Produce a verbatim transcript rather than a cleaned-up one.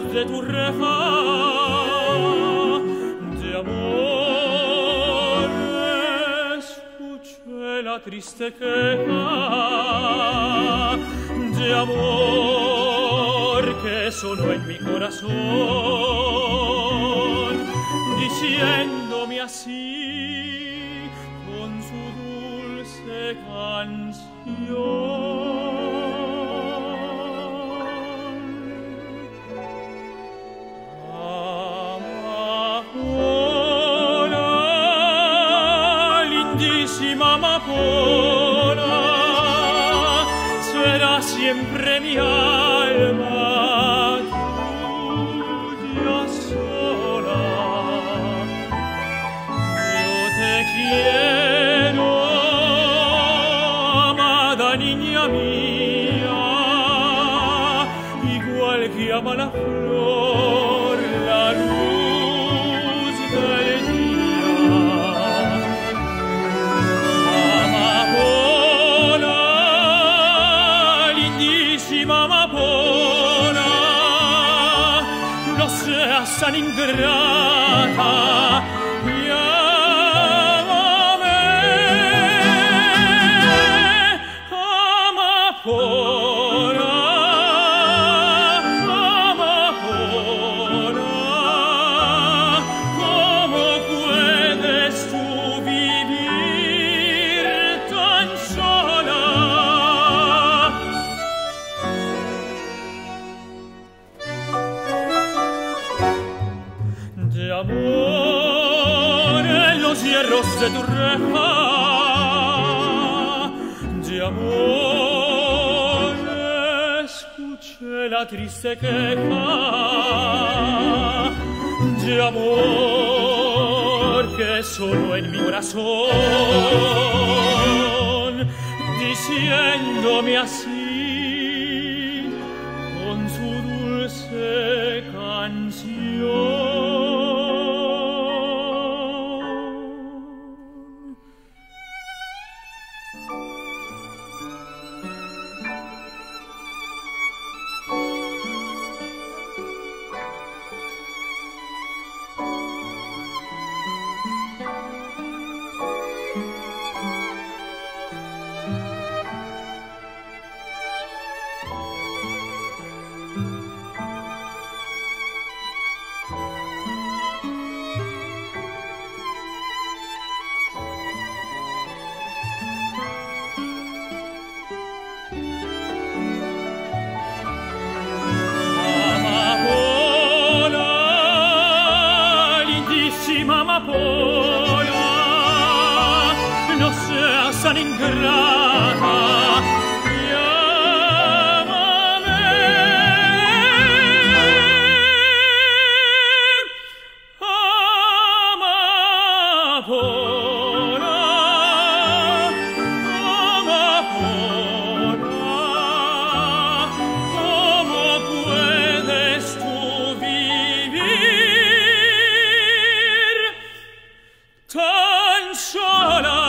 voz de tu reja de amor escuché la triste queja de amor que sonó en mi corazón diciéndome así con su dulce canción. Amapola, será siempre mi alma tuya sola. Yo te quiero, amada niña mía, igual que ama la flor la luz del día. Amapola, no seas tan ingrata, llámame Amapola, Amapola, ¿cómo puedes tú vivir tan sola? De amor en los hierros de tu reja, de amor escuché la triste queja, de amor que sonó en mi corazón, diciéndome así con su dulce canción. Amapola, no seas tan ingrata, llámame Amapola, Amapola, ¿cómo puedes tú vivir tan sola?